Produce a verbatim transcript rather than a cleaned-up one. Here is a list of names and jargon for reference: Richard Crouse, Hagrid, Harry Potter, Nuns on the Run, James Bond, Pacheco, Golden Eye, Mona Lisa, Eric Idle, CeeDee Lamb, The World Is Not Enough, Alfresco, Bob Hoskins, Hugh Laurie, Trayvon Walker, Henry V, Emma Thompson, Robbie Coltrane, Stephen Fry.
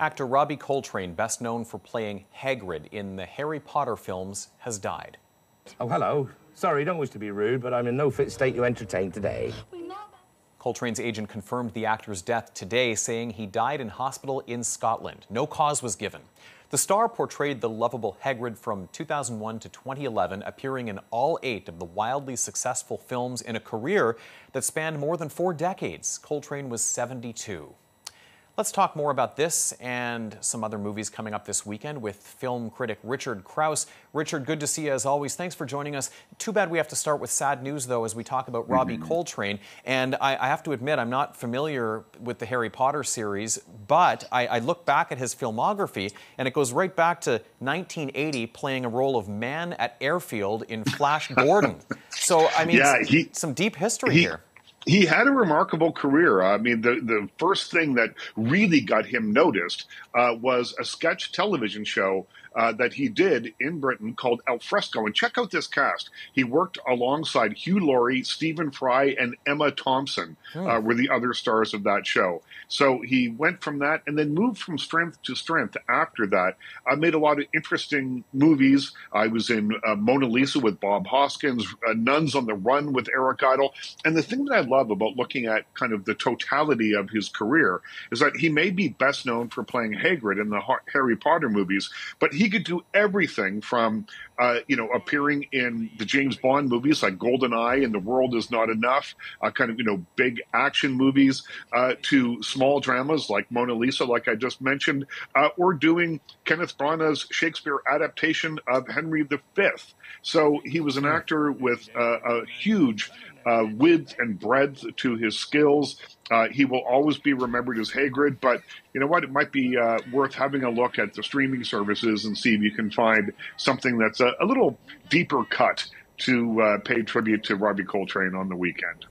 Actor Robbie Coltrane, best known for playing Hagrid in the Harry Potter films, has died. Oh, hello. Sorry, don't wish to be rude, but I'm in no fit state to entertain today. Coltrane's agent confirmed the actor's death today, saying he died in hospital in Scotland. No cause was given. The star portrayed the lovable Hagrid from two thousand one to twenty eleven, appearing in all eight of the wildly successful films in a career that spanned more than four decades. Coltrane was seventy-two. Let's talk more about this and some other movies coming up this weekend with film critic Richard Crouse. Richard, good to see you as always. Thanks for joining us. Too bad we have to start with sad news, though, as we talk about Robbie mm-hmm. Coltrane. And I, I have to admit, I'm not familiar with the Harry Potter series, but I, I look back at his filmography, and it goes right back to nineteen eighty, playing a role of man at airfield in Flash Gordon. So, I mean, yeah, he, some deep history he, here. He had a remarkable career. I mean, the, the first thing that really got him noticed uh, was a sketch television show uh, that he did in Britain called Alfresco. And check out this cast. He worked alongside Hugh Laurie, Stephen Fry, and Emma Thompson hmm. uh, were the other stars of that show. So he went from that and then moved from strength to strength after that. I made a lot of interesting movies. I was in uh, Mona Lisa with Bob Hoskins, uh, Nuns on the Run with Eric Idle. And the thing that I love about looking at kind of the totality of his career is that he may be best known for playing Hagrid in the Harry Potter movies, but he could do everything from, uh, you know, appearing in the James Bond movies like Golden Eye and The World Is Not Enough, uh, kind of, you know, big action movies, uh, to small dramas like Mona Lisa, like I just mentioned, uh, or doing Kenneth Branagh's Shakespeare adaptation of Henry the Fifth. So he was an actor with uh, a huge Uh, width and breadth to his skills. Uh, he will always be remembered as Hagrid, but you know what? It might be uh, worth having a look at the streaming services and see if you can find something that's a, a little deeper cut to uh, pay tribute to Robbie Coltrane on the weekend.